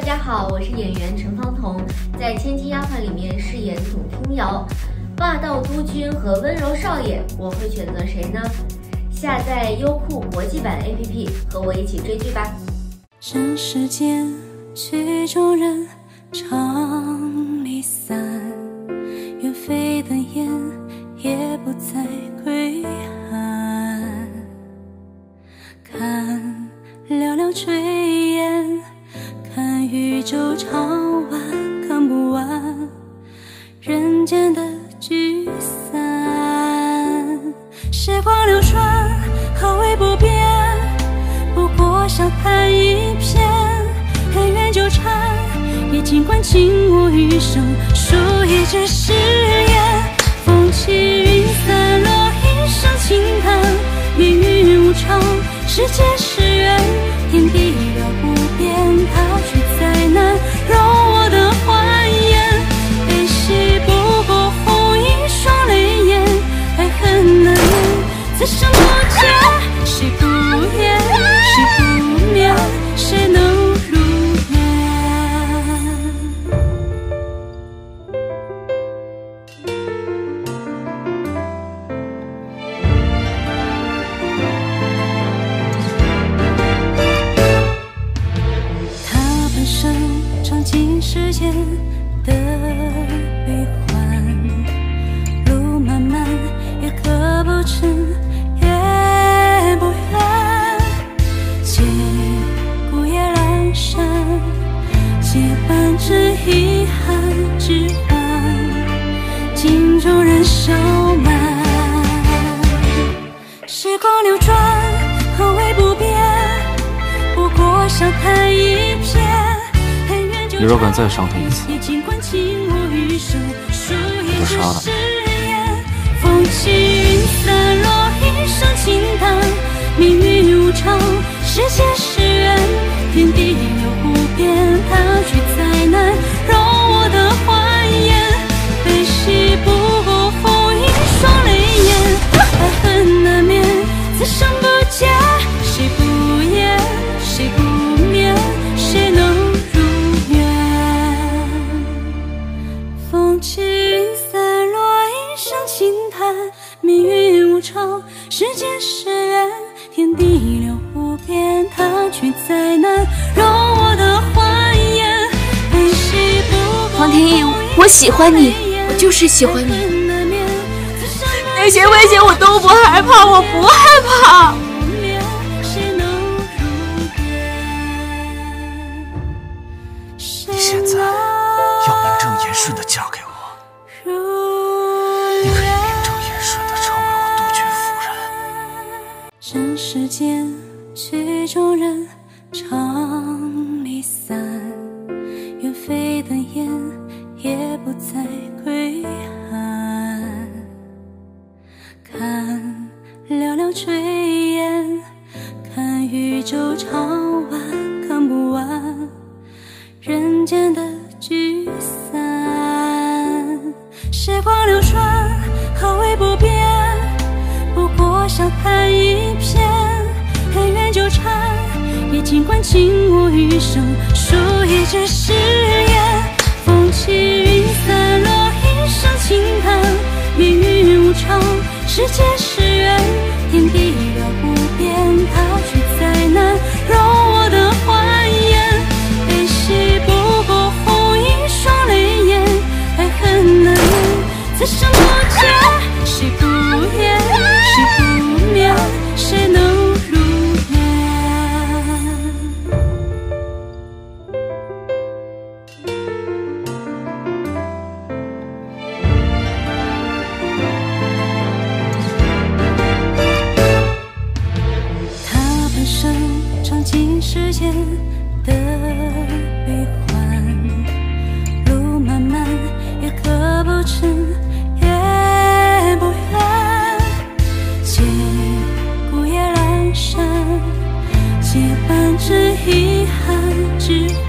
大家好，我是演员陈方彤，在《千金丫鬟》里面饰演董听瑶，霸道督军和温柔少爷，我会选择谁呢？下载优酷国际版 APP， 和我一起追剧吧。人世间，曲终人长离散，远飞的雁也不再归岸，看寥寥炊烟，看宇宙长晚，看不完人间的聚散。时光流转，何为不变？不过笑看一片，恩怨纠缠也尽管倾我余生，数一纸誓言。风起云散，落一声轻叹，命运无常，世间是缘，天地的不变，它却再难容我的欢颜。悲喜不过红一双泪眼，爱恨难免，此生不见，谁不言，谁不眠，谁能如愿？他本身尝尽世间的悲欢，路漫漫也可不成。是遗憾之憾，镜中人烧满。时光流转，何为不变？不过笑看一片，恩怨纠缠。你若敢再伤他一次，我就杀了你。风起云散，落一声轻叹，命运无常，世间是缘，天地有不变，它却再难容我的欢颜。悲喜不过红一双泪眼，爱恨难免，此生不见，谁不言，谁不眠，谁能如愿？风起云散，落一声轻叹，命运无常，世间是缘，天地留不变，它却再难容我的欢颜。黄天意，我喜欢你，我就是喜欢你。那些危险我都不害怕，我不害怕。你现在要名正言顺的嫁给我，你可以名正言顺的成为我督军夫人。人世间，曲终人长离散，远飞的雁也不再归岸，看寥寥炊烟，看宇宙长晚，看不完人间的聚散。时光流转，何为不变？不过笑看一片，恩怨纠缠也尽管倾我余生，数一纸誓言。风起云散，落一声轻叹，命运无常，世间是缘，天地的不变，它却再难容我的欢颜。悲喜不过红一双泪眼，爱恨难免，此生不见，谁不言，谁不眠，谁能世间的悲欢，路漫漫也可不成，也不远。借孤夜阑珊，借半纸遗憾之憾，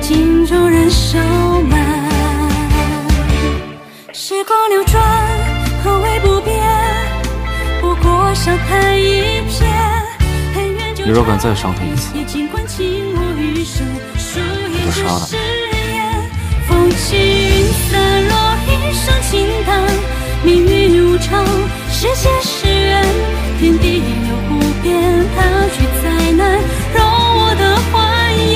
镜中人烧满。时光流转，何为不变？不过笑看一片。你若敢再伤他一次，烧了。风起云散落一声轻叹，命运无常，世间是缘，天地有不变，他去再难容我的欢颜，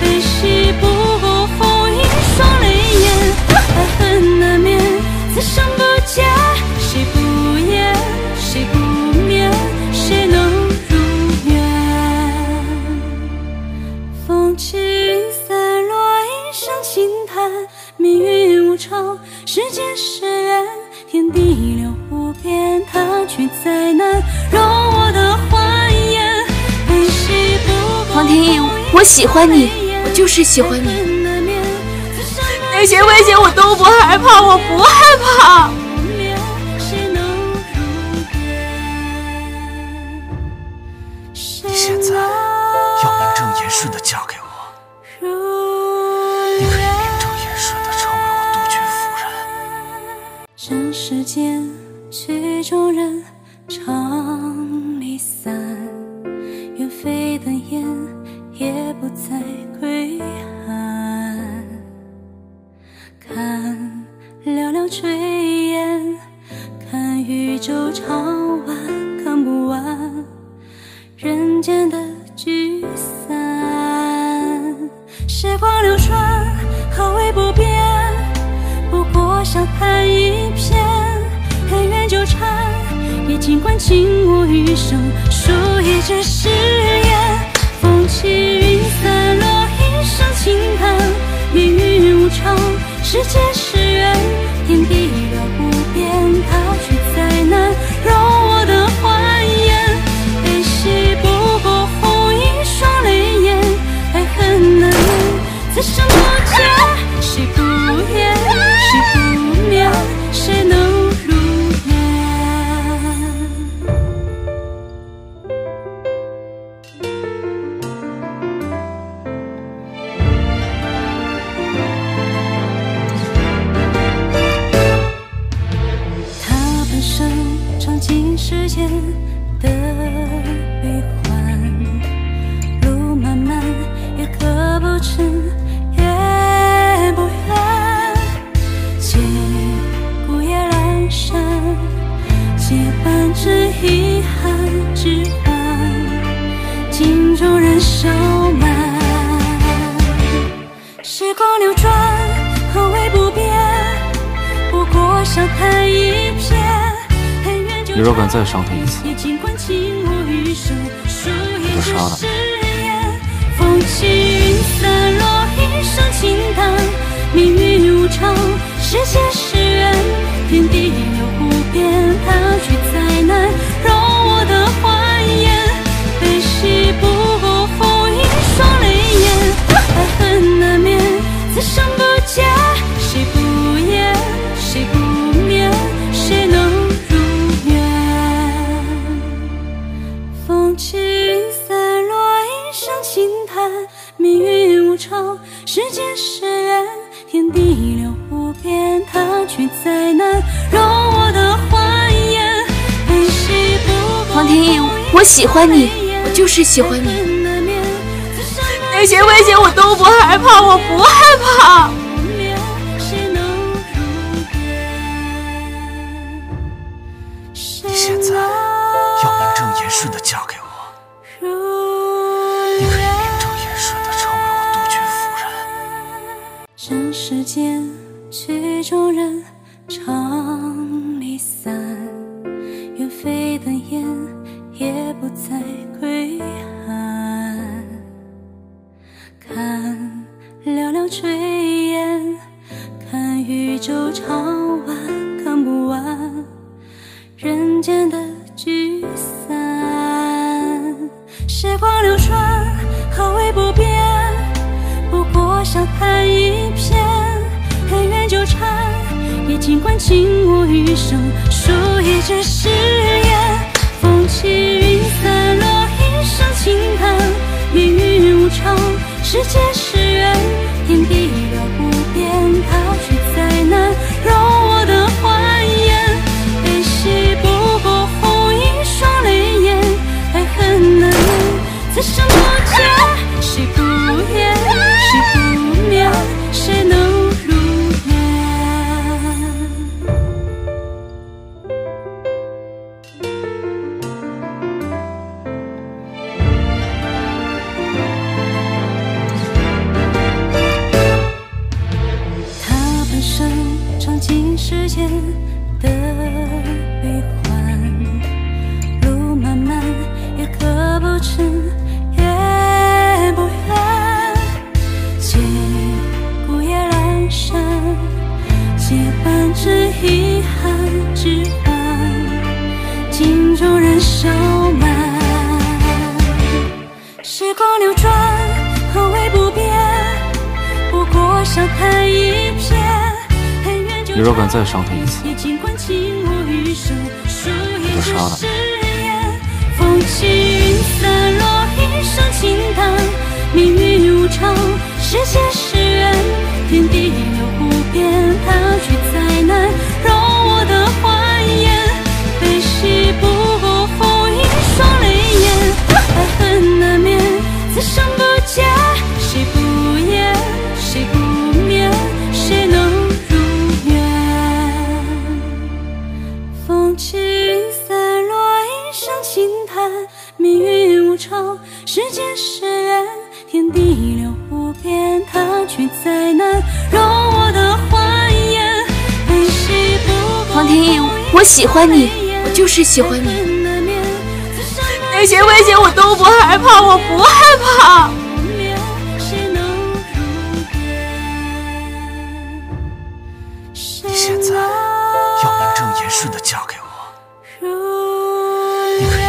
悲喜不过付一双泪眼，爱恨难免，此生不解，谁不言，谁不眠，谁能如愿？风起云散落一声轻叹，命运无常，世间是缘，天地留不变，他去再难容我的欢颜，悲喜不过。黄天意，我喜欢你，我就是喜欢你。那些危险我都不害怕，我不害怕。你现在要名正言顺的嫁给我，你可以名正言顺的成为我督军夫人。人世间，曲中人，长离散，愿飞的雁也不再归岸。看寥寥炊烟，看宇宙长晚，看不完人间的聚散。时光流转，何为不变？不过笑谈一片，恩怨纠缠也尽管倾我余生，数一纸誓言。风起云散落一声轻叹，命运无常，世间是缘，天地留不变，他去再难容我的欢颜，悲喜不过付一双泪眼，爱恨难免，此生不解，谁不言，谁不眠，谁能如愿？他本身尝尽世间的悲欢，路漫漫也可不嗔也不怨，借孤夜阑珊，借半只遗憾置换，镜中人笑满。时光流转，何为不变？不过笑谈一片。你若敢再伤他一次，我就杀了你。风起云散落一声轻叹，命运无常，世间是缘，天地有不变，他去再难容我的欢颜，悲喜不过付一双泪眼，爱恨难免，此生不解，谁不言，谁不眠，谁能起云散落一声轻叹，命运无常，世间是缘，天地留不变，他去再难容我的欢颜，悲喜不过。黄天意，我喜欢你，我就是喜欢你。那些危险我都不害怕，我不害怕。你现在要名正言顺的嫁给我。你可以名正言顺的成为我督军夫人。人世间，曲中人，长离散，愿飞的雁也不再归岸。看寥寥炊烟，看宇宙长晚，看不完人间的聚散。时光流转，何为不变？不过笑谈一片，恩怨纠缠也尽管倾我余生，数一纸誓言。风起云散落一声轻叹，命运无常，世间是缘，天地留不变，他去再难容我的欢颜，悲喜不过付一双泪眼，爱恨难免，此生不解，谁不言，谁不。你若敢再伤他一次，我就杀了你。世间是缘，天地流湖边，他去再难容我的欢颜。黄天意，我喜欢你，我就是喜欢你。那些危险我都不害怕，我不害怕。你现在要名正言顺的嫁给我，你可以。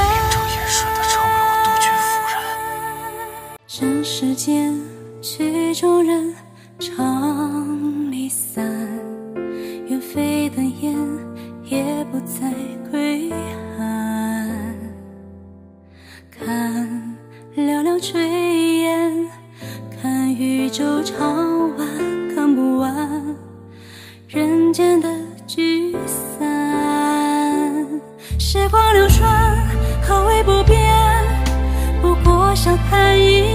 人世间，曲中人，长离散。远飞的雁，也不再归岸。看寥寥炊烟，看宇宙长晚，看不完人间的聚散。时光流转，何为不变？不过笑谈一。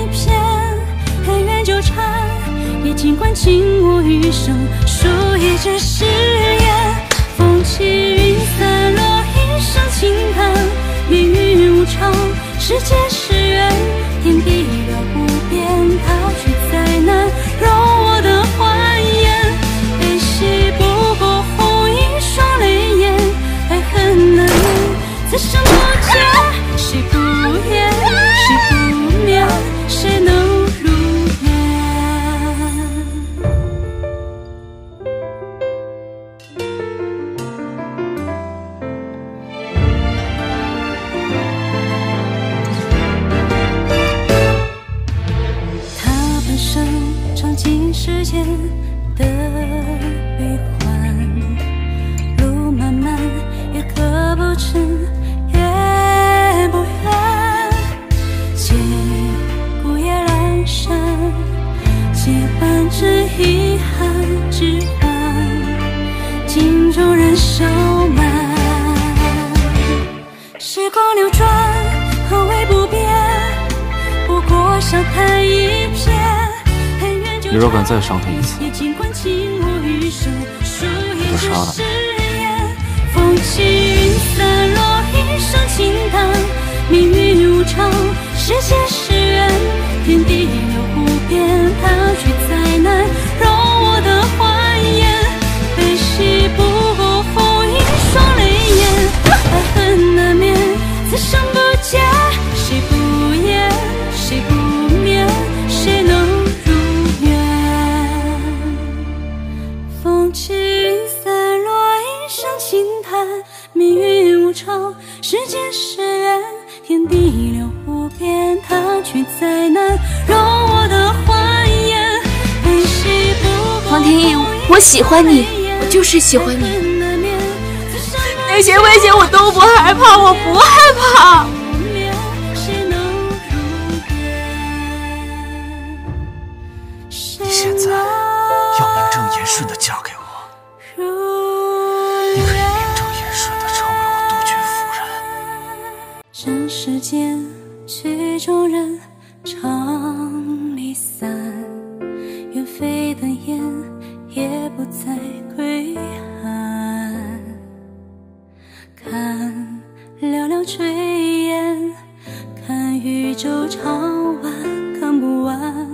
也尽管倾我余生，数一纸誓言。风起云散，落一声轻叹。命运无常，世间是缘。天地辽无边，他去再难容我的欢颜。悲喜不过红一双泪眼，爱恨难免，此生不见，谁不言，谁不眠，谁能？ 世间的悲欢，路漫漫，也可不嗔，也不怨。借孤夜阑珊，借半只遗憾，只换镜中人笑满。时光流转，何为不变？不过笑谈一片。 你若敢再伤他一次，我就杀了世间是缘，天地流湖边，他去再难容我的欢颜。黄天意，我喜欢你，我就是喜欢你。那些危险我都不害怕，我不害怕。你现在要名正言顺的嫁给我，你可以。 人世间，曲中人，长离散。远飞的雁，也不再归岸。看寥寥炊烟，看宇宙长晚，看不完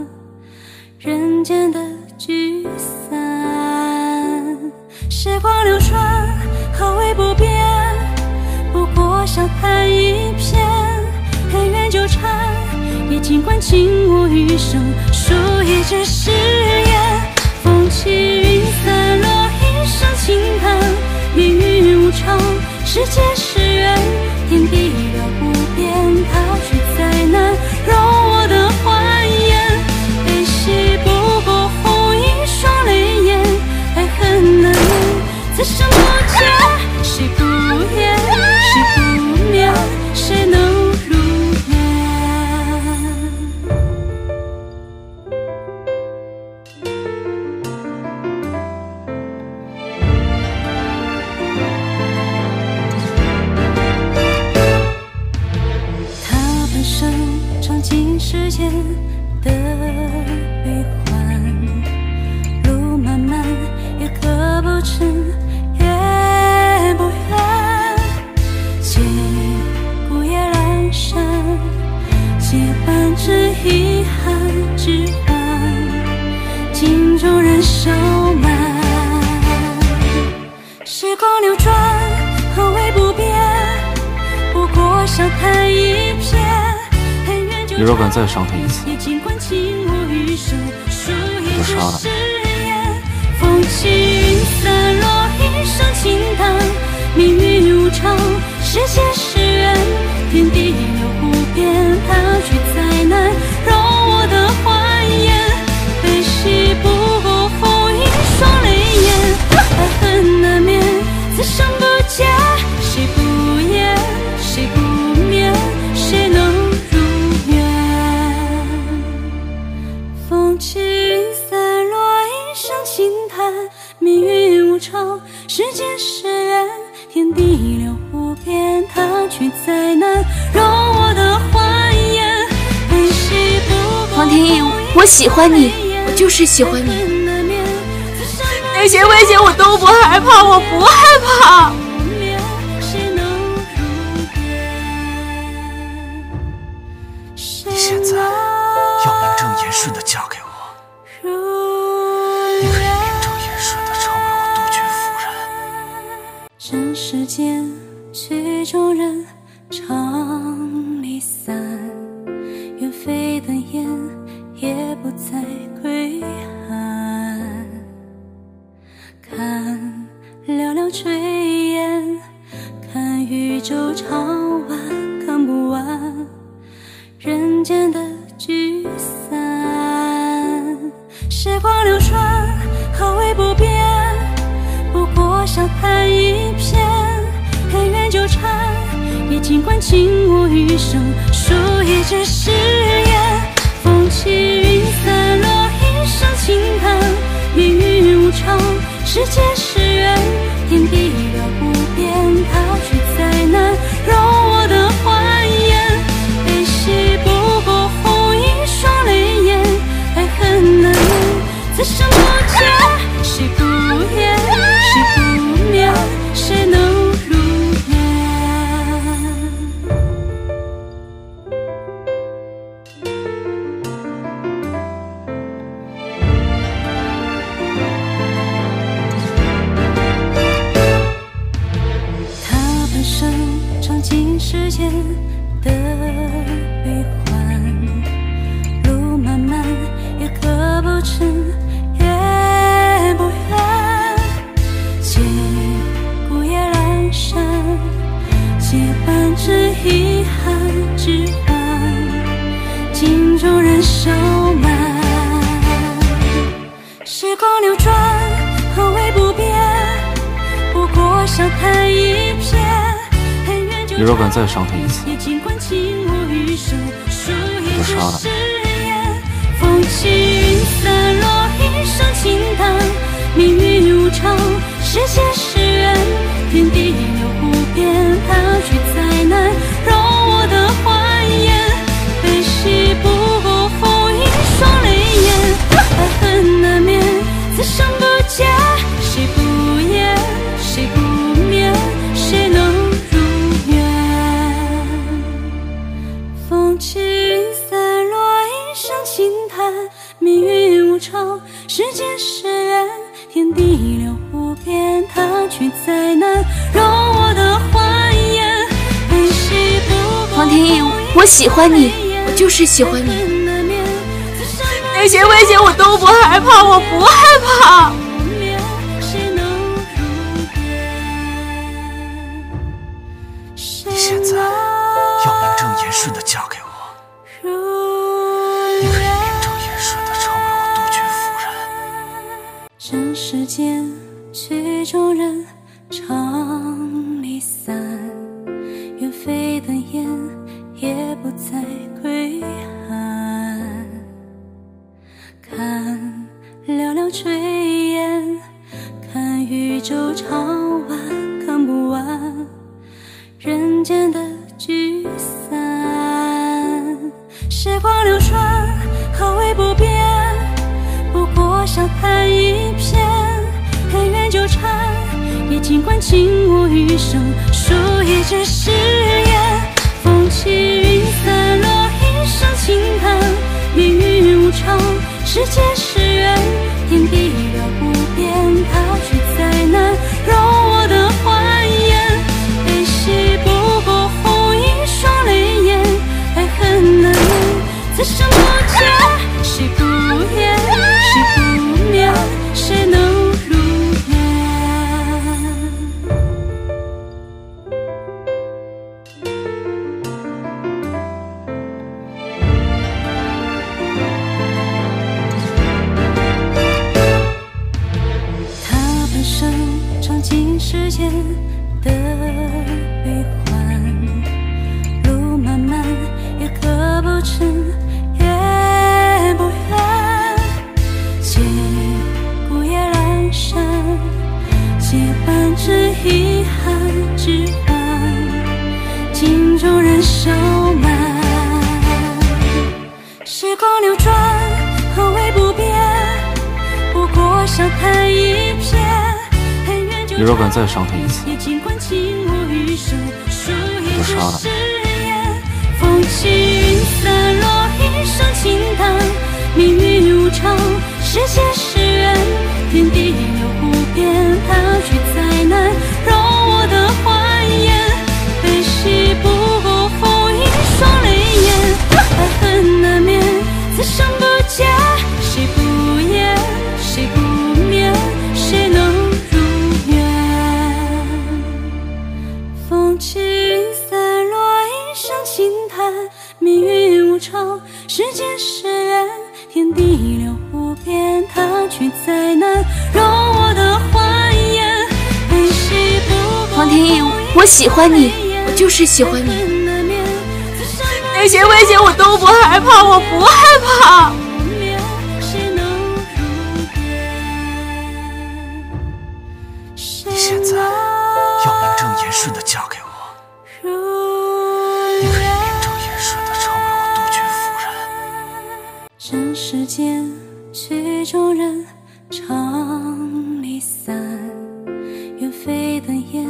人间的聚散。时光流转，何为不变？不过笑谈一。 也尽管倾我余生，数一纸誓言。风起云散，落一声轻叹。命运无常，世间是缘。天地辽无边，他去再难容我的欢颜。悲喜不过红一双泪眼，爱恨难免。你若敢再伤他一次，我就杀了黄庭一，我喜欢你，我就是喜欢你。那些危险我都不害怕，我不害怕。你现在要名正言顺的嫁给我，你可以名正言顺的成为我督军夫人。人世间曲终人长离散，愿飞的雁也不再归岸，看寥寥炊烟，看宇宙长晚，看不完人间的聚散。时光流转，何为不变？不过笑谈一片，恩怨纠缠也尽管倾我余生，数一纸誓言。风起云散，落一声轻叹，命运无常，世间是缘，天地辽不变，他去再难容我的欢颜。不过红一双泪眼，爱恨难免，此生不见，谁不言，谁不眠，谁能如愿？他本身尝尽世间的悲欢，路漫漫也可不成也不远，借孤夜阑珊，借半纸遗憾之欢，镜中人烧满。时光流转，何为不变？不过笑谈一片。你若敢再伤他一次，我就杀了世间是缘，天地留不变，他去再难容我的欢颜。黄庭一，我喜欢你，我就是喜欢你。那些危险我都不害怕，我不害怕。你现在要名正言顺的嫁给我，你可以。人世间曲终人长离散，愿飞的雁也不再归岸，看寥寥炊烟，看宇宙长晚，看不完人间的聚散。时光流转，何为不变？不过笑谈一片，恩怨纠缠尽管倾我余生，数一纸誓言，风起云散，落一生轻叹。命运无常，世间是缘，天地的不变，它却再难容我的欢颜。悲喜不过红一双泪眼，爱恨难言，此生不见，谁不言，谁不眠，谁能。 世间的悲欢，路漫漫，也可不成，也不远。借故也阑珊，借半只遗憾，只换镜中人笑满。时光流转，何谓不变？不过笑谈一片。 你若敢再伤他一次，我就杀了你。 风起云散，落一声轻叹。命运无常，世间是缘，天地流不变，它却再难容我的欢颜。黄天意，我喜欢你，我就是喜欢你。那些危险我都不害怕，我不害怕。 顺的嫁给我，你可以名正言顺的成为我督军夫人。尘世间，曲中人常离散，愿飞的雁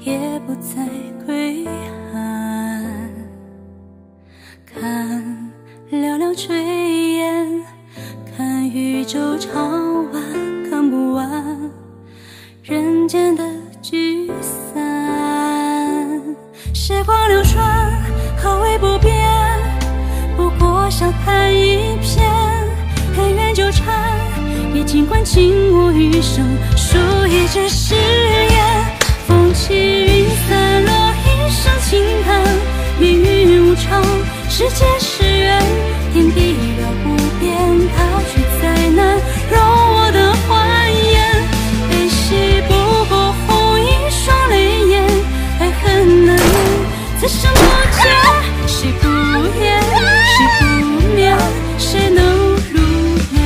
也不再归岸。看寥寥炊烟，看宇宙长晚，看不完人间的聚散。 时光流转，何谓不变？不过笑谈一片，恩怨纠缠，也尽管倾我余生，数一纸誓言。风起云散，落一声轻叹。命运无常，世间是缘，天地的不变，它却再难容我的欢颜。悲喜不过红一双泪眼，爱恨难言。 此生不见，谁不言，谁不眠，谁能如愿？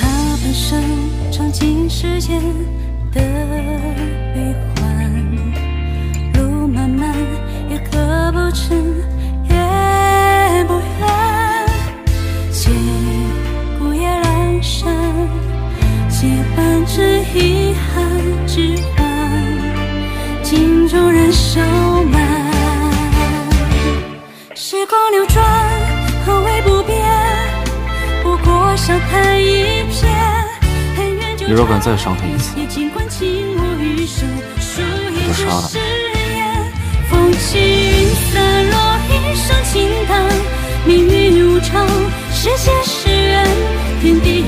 他半生尝尽世间的悲欢，路漫漫，也可不成。 是遗憾，只换镜中人笑满。时光流转，何谓不变？不过笑谈一片，恩怨纠缠。你若敢再伤他一次，我就杀了你。风起云散，落一声轻叹。命运无常，世间是缘，天地有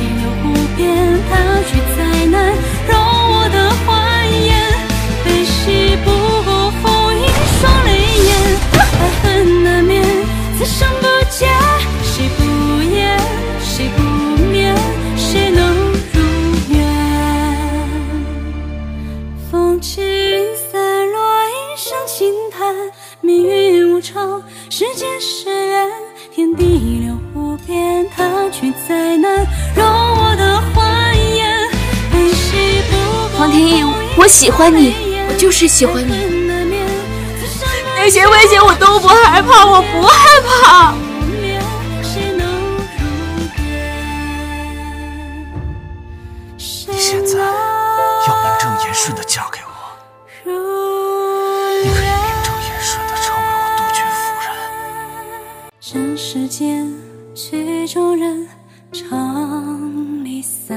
不变，它却再。 难容我的欢颜，悲喜不过红一双泪眼，爱恨难眠，此生不见，谁不言，谁不眠，谁能如愿？风起云散，落一声轻叹，命运无常，世间是缘，天地流不变，它却再难容我的欢颜。 黄天意，我喜欢你，我就是喜欢你。那些危险我都不害怕，我不害怕。你现在要名正言顺的嫁给我，你可以名正言顺的成为我督军夫人。人世间曲终人长离散，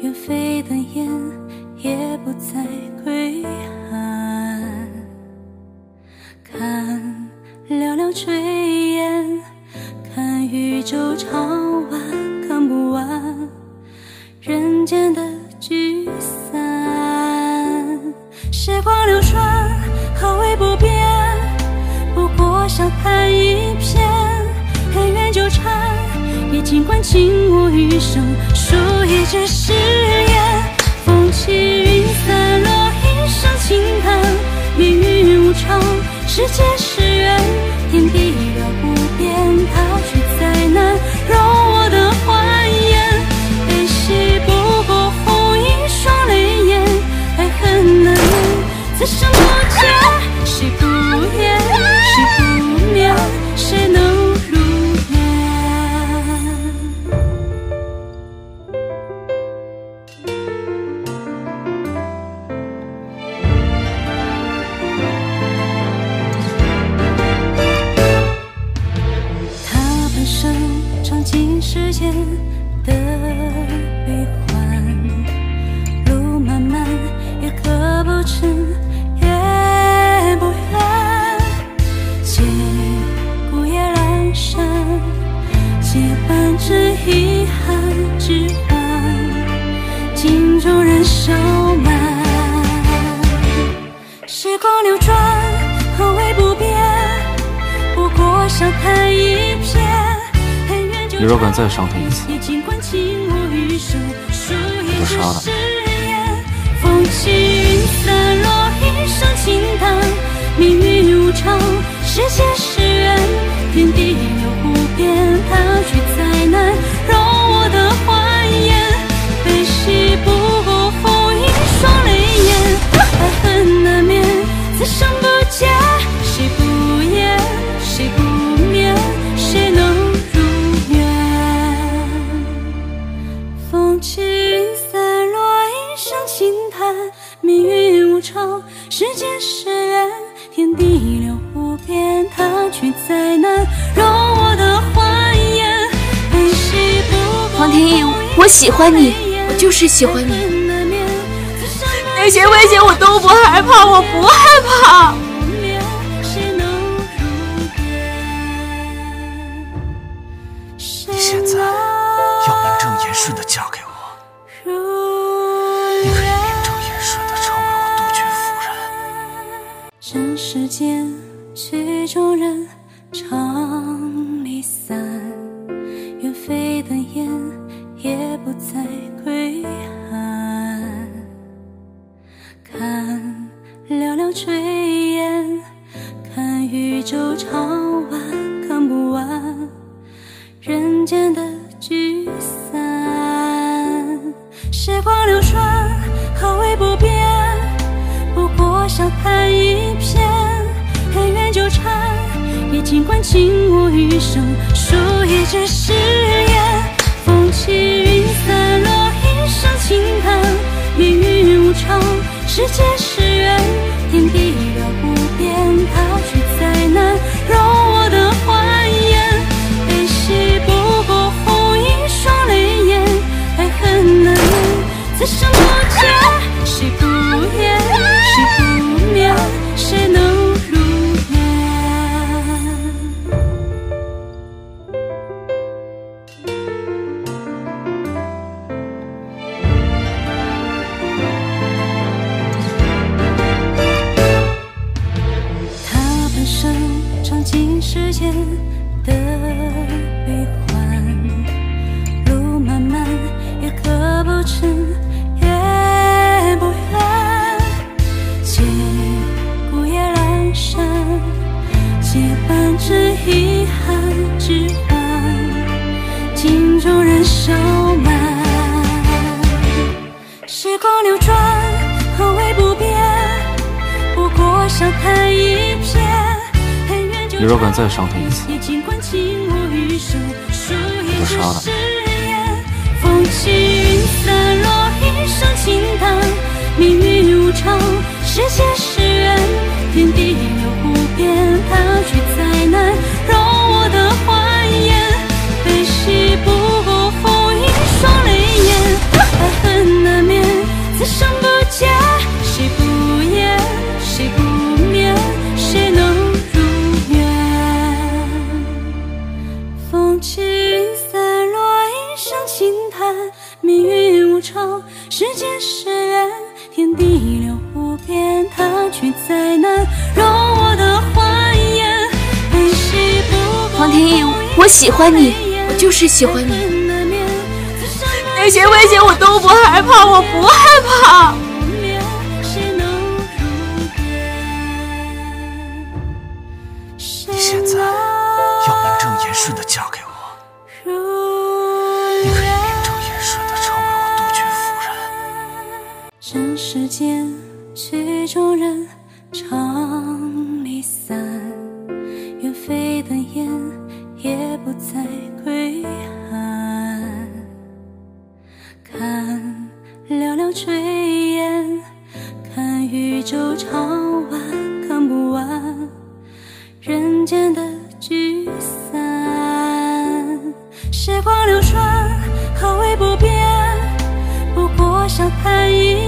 愿飞的雁也不再归岸。看寥寥炊烟，看宇宙长晚，看不完人间的聚散。时光流转，何为不变？不过笑看一片，恩怨纠缠也尽管倾我余生，数一纸誓言。风起云散，落一声轻叹，命运无常，世间是缘，天地绕不遍，它却再难容我的欢颜。悲喜不过红一双泪眼，爱恨难免，此生不见，谁不言，谁不眠，谁能世间的悲欢，路漫漫也可不成也不远。借孤夜阑珊，借半只遗憾置换，镜中人笑满。时光流转，何为不变？不过笑看一片。你若敢再伤他一次，我就杀了你。风起云散，落一声轻叹，命运无常，世间是缘，天地有不变，它却再难容我的欢颜。悲喜不过红一双泪眼，爱恨难免，此生不见，谁不言，谁不眠，谁能。风起云散，落一声轻叹，命运无常，世间是缘，天地留不变，它却再难容我的欢颜。悲喜不过红一双泪眼，黄天意，我喜欢你，我就是喜欢你。那些危险我都不害怕，我不害怕。你现在言顺的嫁给我，你可以名正言顺的成为我督军夫人。人世间曲终人长离散，愿飞的雁也不再归岸。看寥寥炊烟，看宇宙长晚，看不完人间的聚散。时光流转，何为不变？不过笑看一片，恩怨纠缠也尽管倾我余生，数一纸誓言。风起云散，落一声轻叹，命运无常，世间是缘，天地绕不遍，它却再难容我的欢颜。悲喜不过红双泪眼，爱恨难免，此生不见，谁不言，谁不眠，谁能如愿？他半生尝尽世间的悲欢，也可不成也不远。借孤夜阑珊，借半只遗憾置换，镜中人笑满。时光流转，何为不变？不过笑看一片，你若敢再伤他一次，我就杀了你。世间是缘，天地流湖边，他去再难容我的欢颜。黄天意，我喜欢你，我就是喜欢你。那些危险我都不害怕，我不害怕。你现在要名正言顺的嫁给我，你可以。 人世间，曲中人，长离散。愿飞的雁，也不再归岸。看寥寥炊烟，看宇宙长晚，看不完人间的聚散。时光流转，何为不变？不过笑谈一。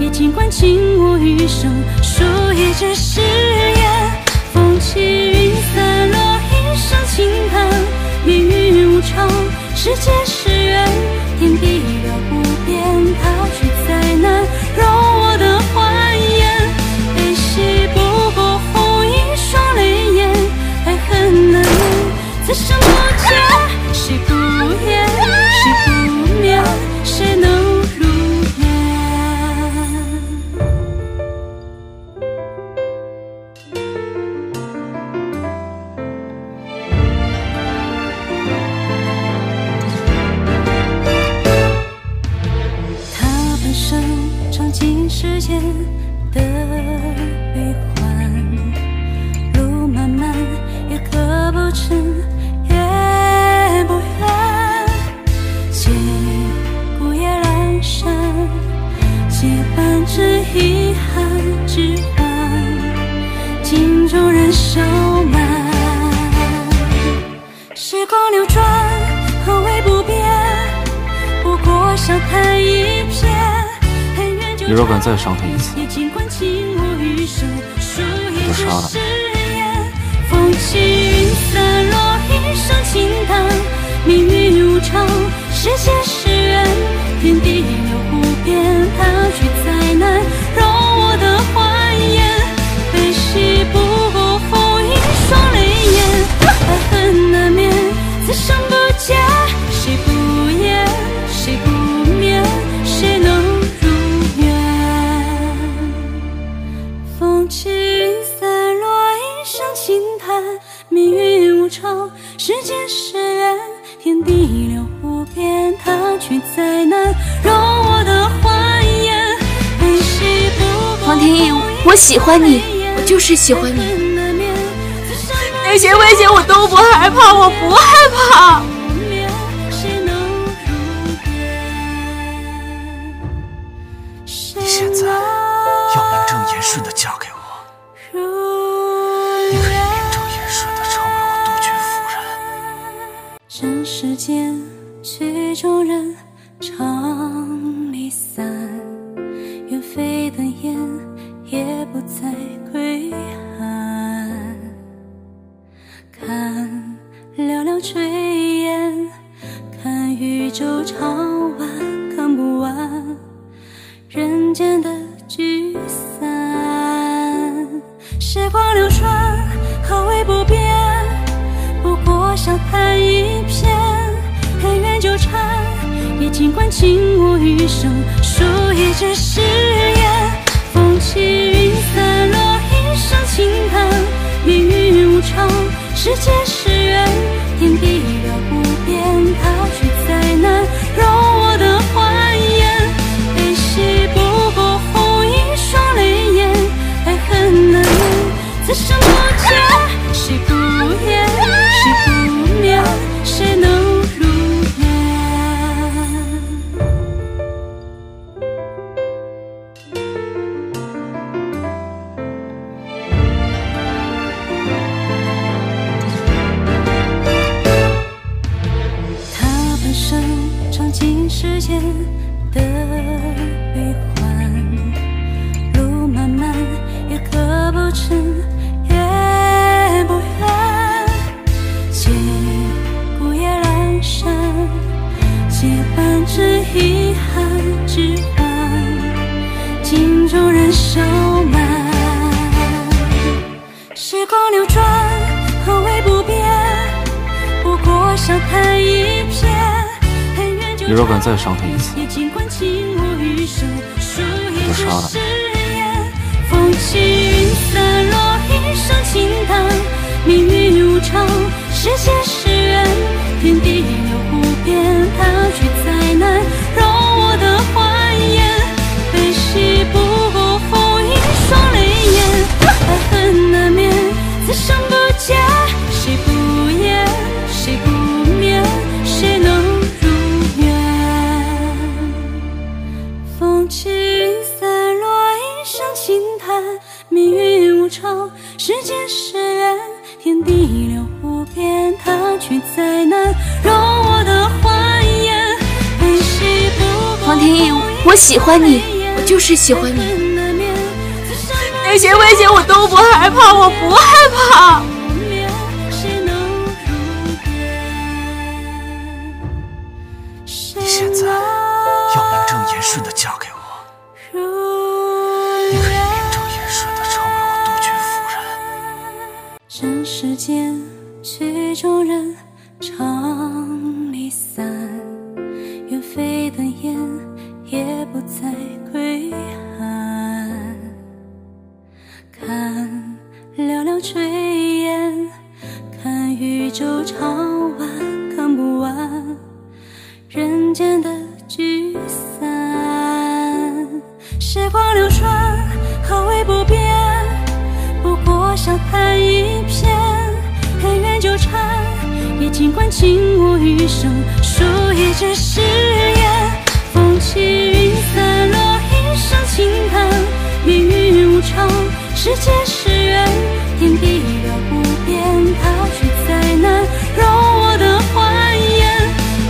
也尽管倾我余生，数一纸誓言。风起云散，落一声轻叹。命运无常，世间是缘。天地辽无边，他去再难容我的欢颜。悲喜不过红一双泪眼，爱恨难免，此生不见，谁不言，谁不眠，谁能？ 世间的悲欢，路漫漫，也可不嗔，也不怨。借孤夜阑珊，借半只遗憾置换，镜中人笑满。时光流转，何为不变？不过笑谈一片。 你若敢再伤他一次，我就杀了世间是缘，天地流湖边，他去再难容我的欢颜。黄天意，我喜欢你，我就是喜欢你。那些危险我都不害怕，我不害怕。你现在要名正言顺的嫁给我，你可以。 人世间，曲中人，长离散。愿飞的雁，也不再归岸。看寥寥炊烟，看宇宙长晚，看不完人间的聚散。时光流转，何为不变？不过笑谈一。 也尽管倾我余生，数一纸誓言。风起云散，落一声轻叹。命运无常，世间是缘。天地辽无边，他去再难容我的欢颜。悲喜不过红一双泪眼，爱恨难免。尽世间的悲欢，路漫漫也可不成也不远，千古也阑珊，结伴只遗憾，只盼镜中人笑满。时光流转，何谓不变？不过相看一片。你若敢再伤他一次，我就杀了你。风起云散，落一声轻叹，命运无常，世间是缘，天地有不变，踏去再难，容我的欢颜。悲喜不过红一双泪眼，爱恨难免，此生不见，谁不言，谁不眠，谁能如愿？风起云散，落一声轻叹，命运无常，世间是缘，天地留不变，踏去再难，容我的欢颜。悲喜不过黄天意，我喜欢你，我就是喜欢你。那些危险我都不害怕，我不害怕。你现在要名正言顺的嫁给我，你可以名正言顺的成为我督军夫人。尘世间，曲中人常离散，愿飞的雁也不再归寒。看寥寥炊烟，看宇宙长晚，看不完人间的聚散。时光流转，何谓不变？不过相看一片，恩怨纠缠也尽管倾我余生，数一纸誓言。风起云散，落一声轻叹，命运无常，世间是缘，天地留不变，踏去再难，容我的欢颜。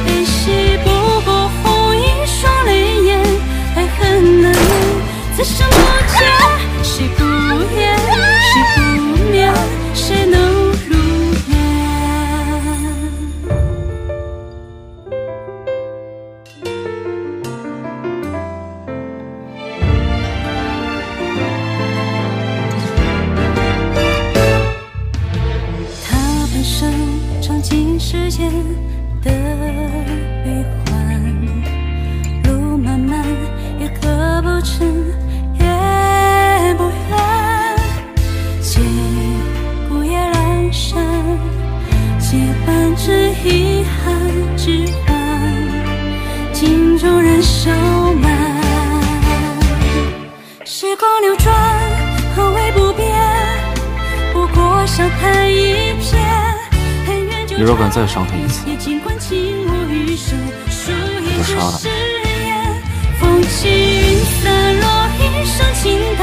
悲喜不过红一双泪眼，爱恨难免，此生不见，谁不言，谁不眠，谁能如世间的悲欢，路漫漫也可不成也不远，千古也阑珊，结伴只遗憾，只盼镜中人笑满。时光流转，何谓不变？不过相看一片。你若敢再伤他一次，我就杀了你。风起云散，落一声轻叹，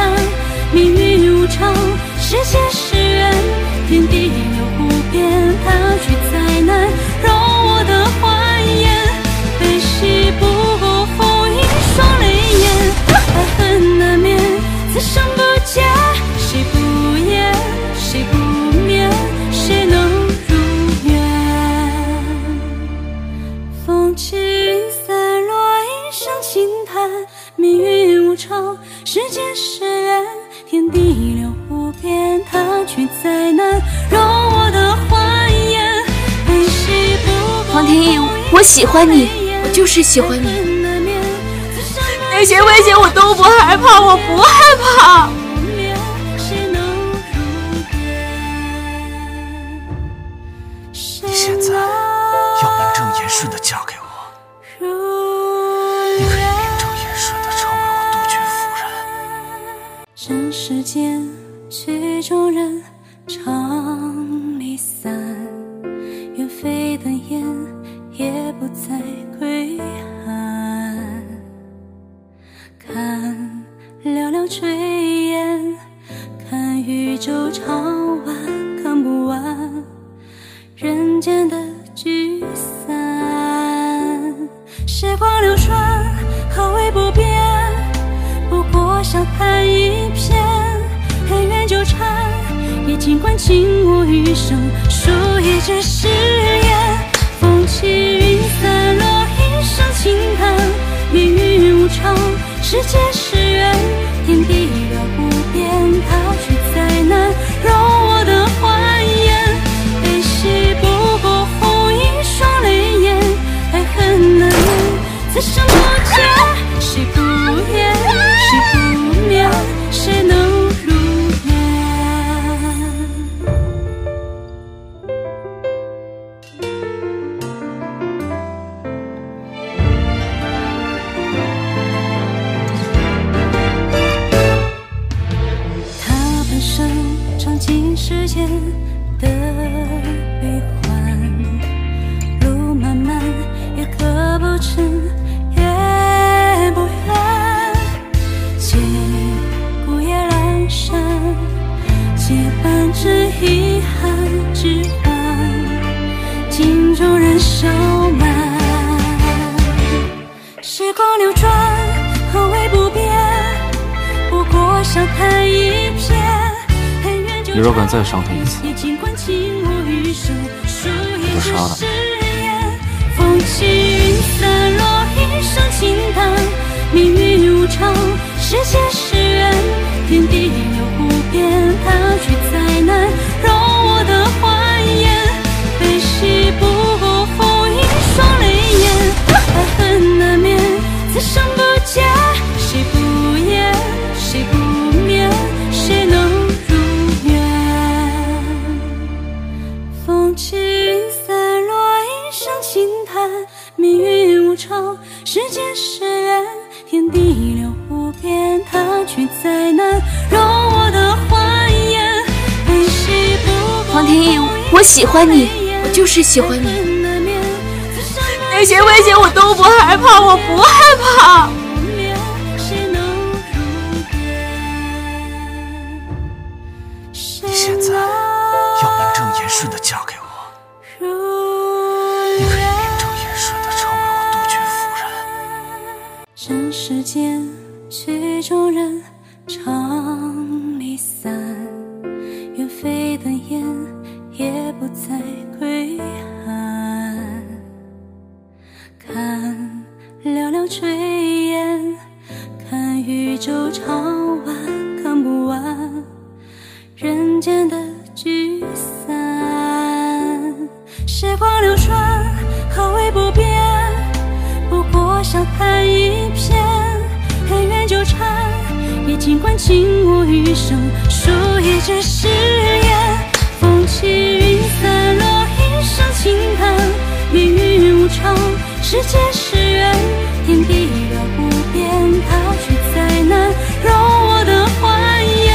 命运无常，世间是缘，天地有不变，踏去再难，容我的欢颜。悲喜不过红一双泪眼，爱恨难免，此生不见，谁不言，谁不眠，谁能。风起云散，落一声轻叹，命运无常，世间是缘，天地留不变，踏去再难，容我的欢颜。悲喜不过黄天意，我喜欢你，我就是喜欢你。那些危险我都不害怕，我不害怕。你现在言顺的嫁给我，你可以名正言顺的成为我督军夫人。尘世间，曲中人常离散，愿飞的雁也不再归寒。看寥寥炊烟，看宇宙长晚，看不完人间的聚散。时光流转，何为不变？不过笑谈一片，恩怨纠缠也尽管倾我余生，数一纸誓言。风起云散，落一生轻叹，命运无常，世间是缘，天地的不变，它却再难容我的欢颜。悲喜不过红一双泪眼，爱恨难言，此生不见，谁不言，谁不眠，谁能如愿？他本身尝尽世间的悲欢，路漫漫也可不成。 是遗憾之患，镜中人烧满。时光流转，何为不变？不过笑谈一片，恩怨纠缠。你若敢再伤他一次，我就杀了你。风起云散，落一声轻叹，命运无常，世间是缘，天地有不变，它却再。 容我的欢颜，悲喜不过红一双泪眼，爱恨难免，此生不见，谁不言，谁不眠，谁能如愿？风起云散，落一声轻叹，命运无常，世间是缘，天地留不变，它却再难容我的欢颜。 黄天意，我喜欢你，我就是喜欢你。那些危险我都不害怕，我不害怕。你现在要名正言顺的嫁给我，你可以名正言顺的成为我督军夫人。尘世间，曲终人长离散。 鸢飞的雁也不再归岸，看寥寥炊烟，看宇宙长晚，看不完人间的聚散。时光流转，何为不变？不过笑谈一片，恩怨纠缠也尽管倾我余生。 数一纸誓言，风起云散，落一声轻叹，命运无常，世间是缘，天地的不变，它却再难容我的欢颜。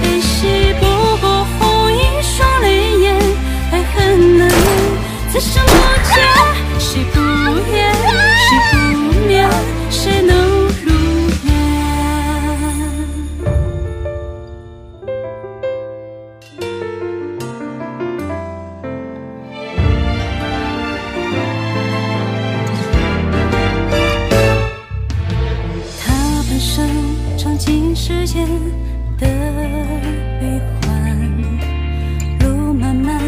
悲喜不过红一双泪眼，爱恨难言，此生不见，谁不言，谁不眠，谁能？ 世间的悲欢，路漫漫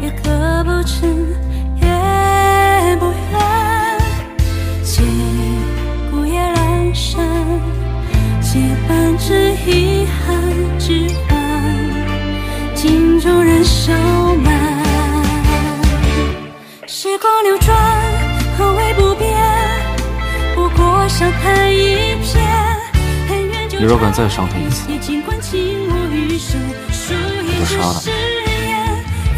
也可不成，也不远。借孤夜阑珊，借半纸遗憾之欢，镜中人烧满。时光流转，何为不变？不过笑谈一片。 你若敢再伤他一次，我就杀了你。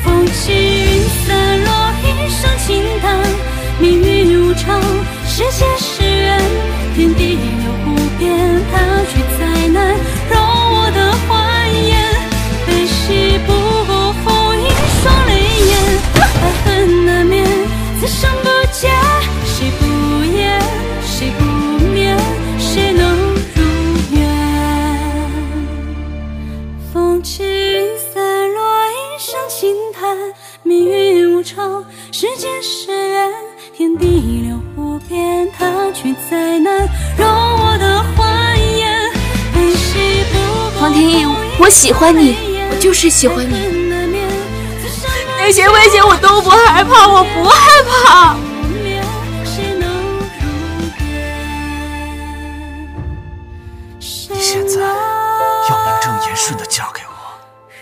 风起云散，落一声轻叹，命运无常，世间是缘，天地有不变，它却再难容我的欢颜。悲喜不过红一双泪眼，爱恨难免，此生不见，谁不言，谁不眠，谁能？ 风起云散，落一声轻叹，命运无常，世间是缘，天地留不变，它去再难容我的欢颜。黄天意，我喜欢你，我就是喜欢你。那些危险我都不害怕，我不害怕。你现在要名正言顺的嫁给我，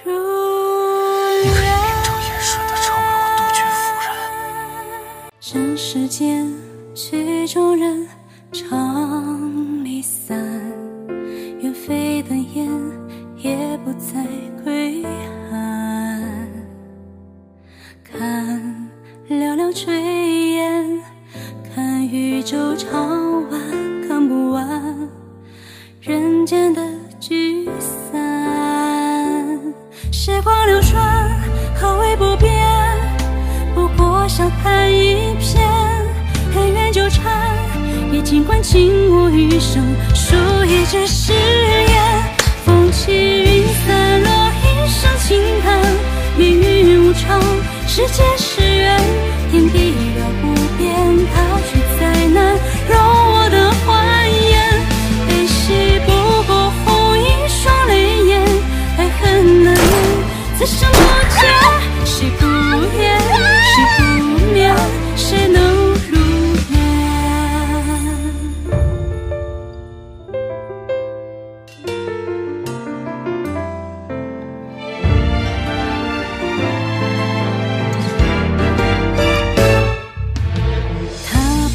你可以名正言顺的成为我督军夫人。人世间，曲终人长离散，远飞的雁也不再归岸。看寥寥炊烟，看宇宙长晚，看不完。人间的聚散，时光流转，何为不变？不过笑谈一片，恩怨纠缠，也尽管倾我余生，数一纸誓言。风起云散，落一声轻叹，命运无常，世间是缘，天地的不变，它去再难容我的欢颜。不过红一双泪眼，爱恨难免，此生不见，谁不言，谁不眠，谁能如愿？他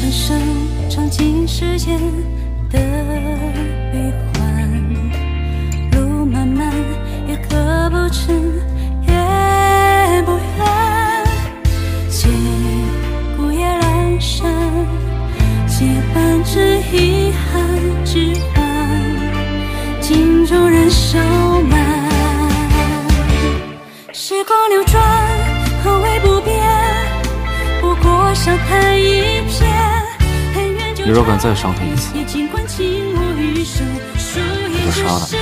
本身尝尽世间的悲欢，路漫漫，也可不嗔也不怨。借孤夜阑珊，借半只遗憾置换，镜中人烧满。时光流转，何为不变？不过笑谈一片。你若敢再伤他一次，我就杀了你。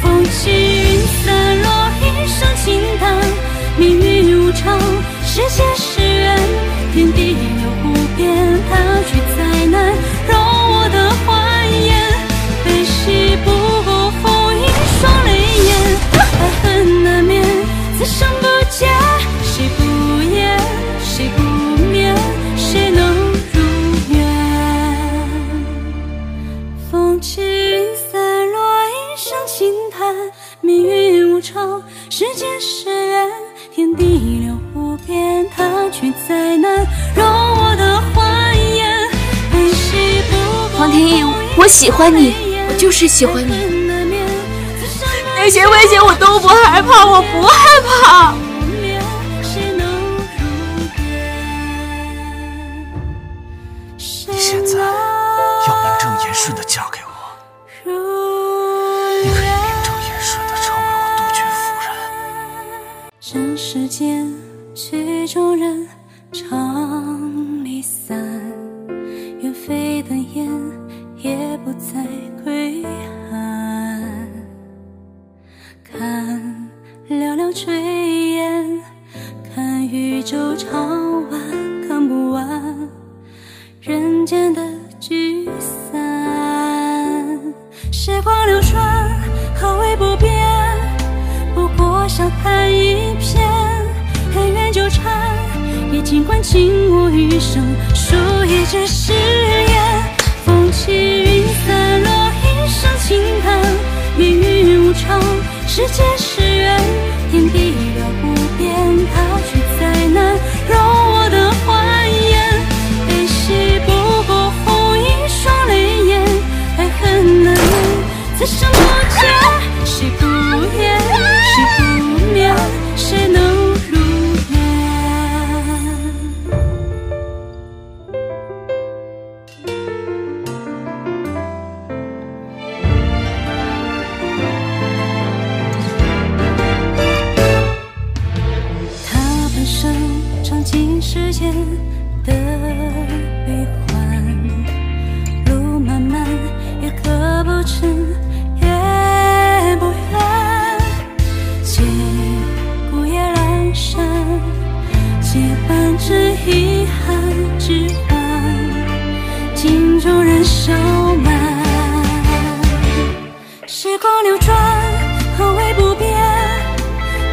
风起云散，落一声轻叹，命运无常，世间是缘，天地有不变，他去再难容我的欢颜。悲喜不过红一双泪眼，爱恨难免，此生不见，谁不言，谁不眠，谁能。风起云散，落一声轻叹，命运无常，世间是缘，天地留不变，它去再难容我的欢颜。黄天意，我喜欢你，我就是喜欢你。那些危险我都不害怕，我不害怕。你现在。言顺的嫁给我，你可以名正言顺的成为我督军夫人。人世间，曲终人长离散，远飞的雁也不再归岸。看寥寥炊烟，看宇宙长晚，看不完人间的聚散，时光流转，何为不变？不过笑谈一片，恩怨纠缠，也尽管倾我余生，数一纸誓言。风起云散，落一声轻叹，命运无常，世间是缘，天地的不变，它去再难容我的欢颜。悲喜不过红。双泪眼，爱恨难免，此生不见，谁不言，谁不眠，谁能如愿？手慢。时光流转，何谓不变？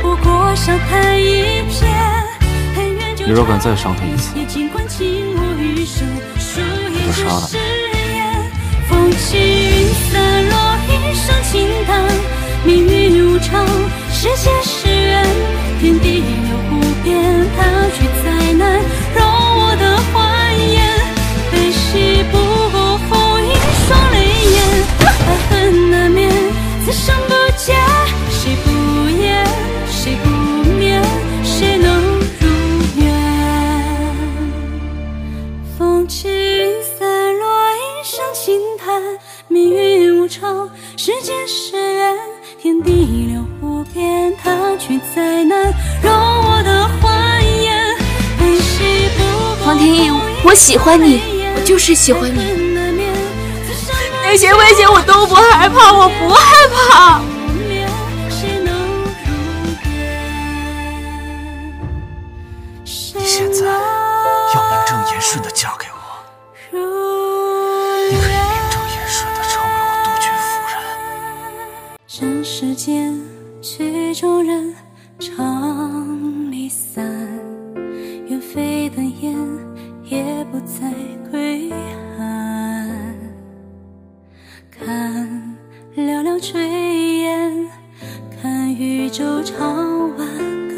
不过伤痕一片，很远就。你若敢再伤他一次，我就杀了你。风起云散，落一声轻叹，命运无常，世间是缘，天地有不变，踏去再难，容我的欢颜。 悲喜不过后一双泪眼，爱恨难免，此生不见，谁不言，谁不眠，谁能如愿？风起云散，落一声轻叹，命运无常，世间是缘，天地留不变，踏去再难，容我的欢颜。悲喜不过，黄天意，我喜欢你。 就是喜欢你，那些危险我都不害怕，我不害怕。你现在要名正言顺的嫁给我，你可以名正言顺的成为我督军夫人。尘世间，曲中人，长离散，远飞的雁。 也不再归岸，看寥寥炊烟，看宇宙长晚，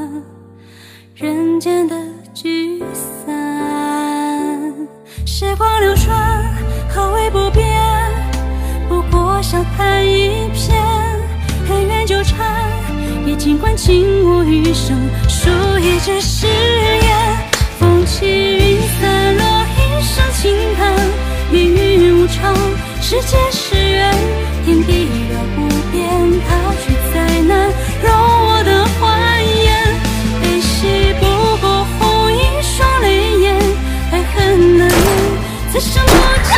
看不完人间的聚散。时光流转，何谓不变？不过笑谈一片，恩怨纠缠，也尽管倾我余生，数一纸誓言。 风起云散，落一声轻叹，命运无常，世间是缘，天地留不变，踏去再难，容我的欢颜。悲喜不过后一双泪眼，爱恨难免，此生不见，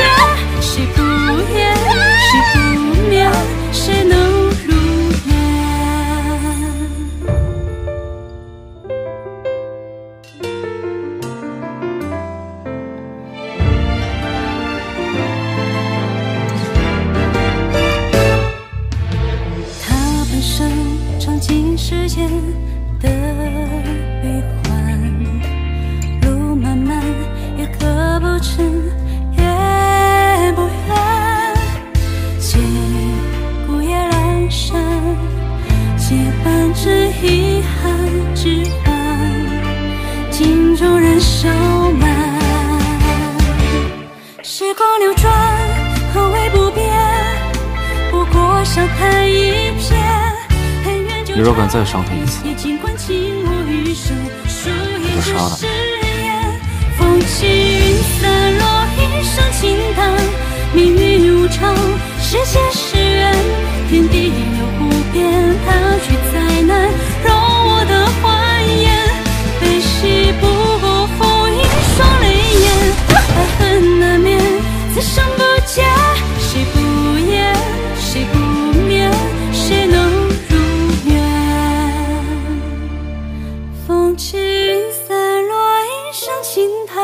谁不言，谁不眠，谁能如愿？ 世间的悲欢，路漫漫，也可不嗔，也不怨。千古夜阑珊，结伴只遗憾，只欢。镜中人笑满，时光流转，何谓不变？不过笑谈一片。 你若敢再伤他一次，我就杀了你。风起云散，落一声轻叹，命运无常，世间是缘，天地有不变，踏去再难，容我的欢颜。悲喜不过后一双泪眼，爱恨难免，此生不见，谁不言，谁不眠，谁能？ 风起云散，落一声轻叹，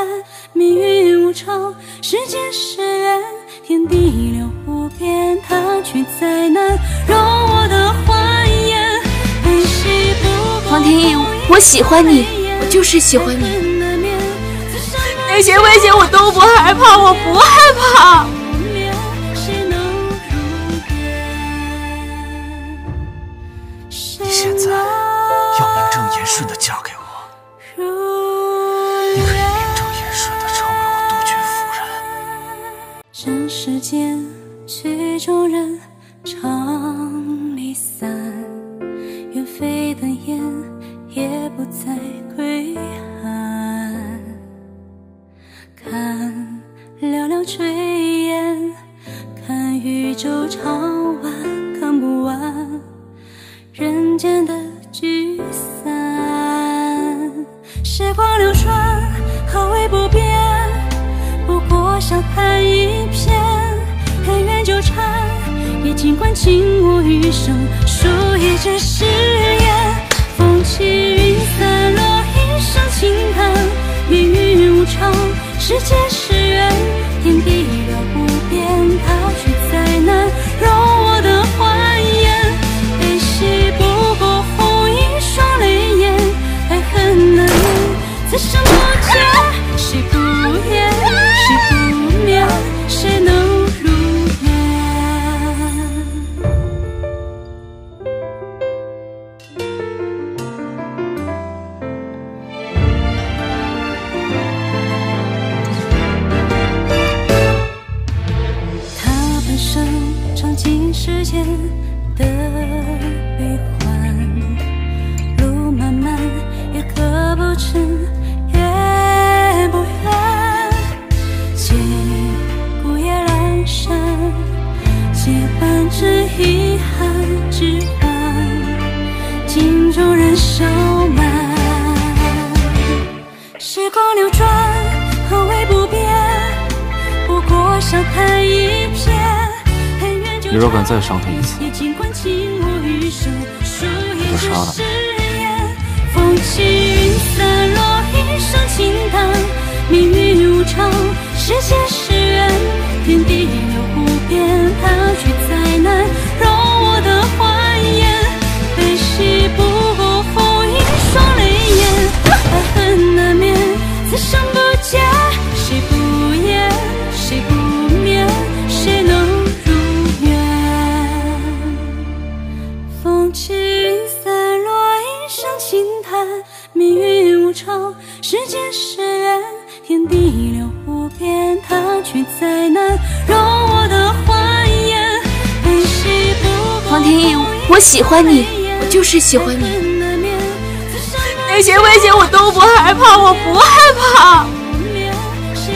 命运无常，世间是缘，天地留不变，踏去再难，容我的欢颜。悲喜不过，黄天意，我喜欢你，我就是喜欢你。那些危险我都不害怕，我不害怕。 顺的嫁给我，你可以名正言顺的成为我督军夫人。尘世间，曲中人，长离散，远飞的雁也不再归岸。看寥寥炊烟，看宇宙长晚，看不完人间的聚散。 时光流转，何谓不变？不过笑谈一片，恩怨纠缠，也尽管倾我余生，数一纸誓言。风起云散，落一声轻叹，命运无常，世间是缘，天地有。此生莫知谁不怜，谁不眠，谁能如愿？他本身尝尽世间的悲欢，路漫漫也可不成。 是遗憾之光，镜中人烧满。时光流转，何谓不变？不过相看一片，恩怨纠缠。你若敢再伤他一次，我就杀了你。风起云散，落一声轻叹。命运无常，是劫是缘，天地有互变，何惧再？ 容我的欢颜，悲喜不过后一双泪眼，爱恨难免，此生不见，谁不言，谁不眠，谁能如愿？风起云散，落一声轻叹，命运无常，是劫是缘，天地留不变，他去再难，容我的欢颜。 王天意，我喜欢你，我就是喜欢你。那些危险我都不害怕，我不害怕。你现在要名正言顺的嫁给我，你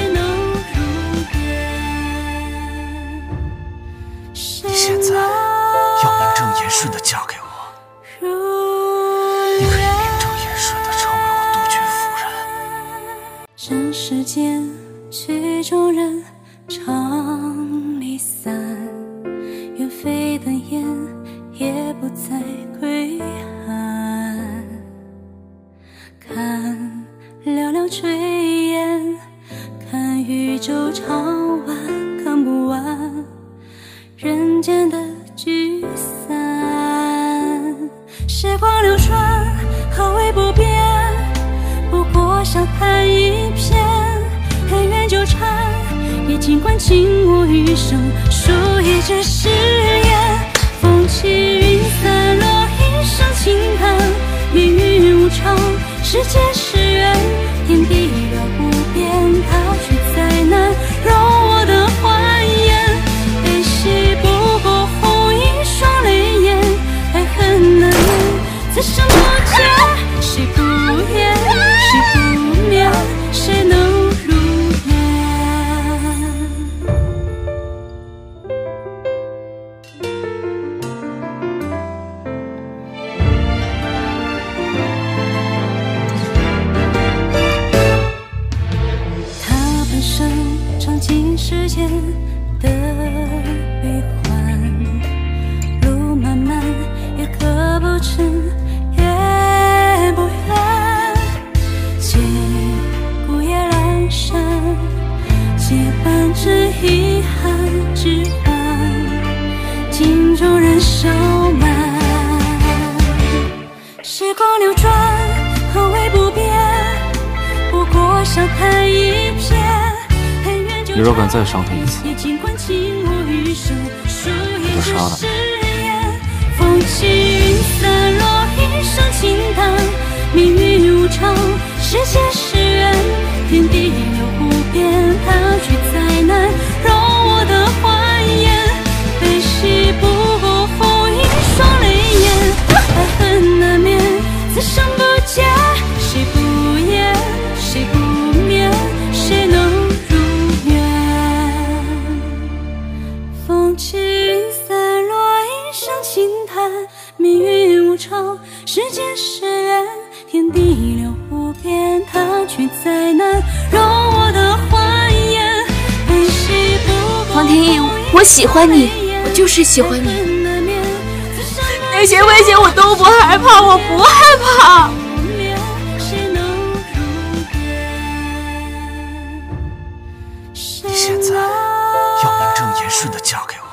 可以名正言顺的成为我督军夫人。尘世间，曲中人常离散。 鸢飞的雁也不再归岸，看寥寥炊烟，看宇宙长晚，看不完人间的聚散。时光流转，何谓不变？不过相看一片，恩怨纠缠，也尽管倾我余生。 数一纸誓言，风起云散，落一声轻叹。命运无常，是劫是缘，天地留不变，逃去再难，容我的欢颜。悲喜不过后一双泪眼，爱恨难免，此生莫见，谁不言，谁不眠，谁能？ 世间的悲欢，路漫漫也可不成，也不远。借孤夜阑珊，借半纸遗憾之欢，镜中人烧满。时光流转，何谓不变？不过相看一片。 你若敢再伤他一次，我就杀了你。风起云散，落一声轻叹。命运无常，是劫是缘，天地有互变，何惧再难？容我的欢颜，悲喜不过后一双泪眼，爱恨难免，此生不见，谁不言，谁不眠，谁能？ 风起云散，落一声轻叹。命运无常，是劫是缘，天地留不变，他去再难，容我的欢颜。悲喜不过。王天意，我喜欢你，我就是喜欢你。那些危险我都不害怕，我不害怕。 顺的嫁给我。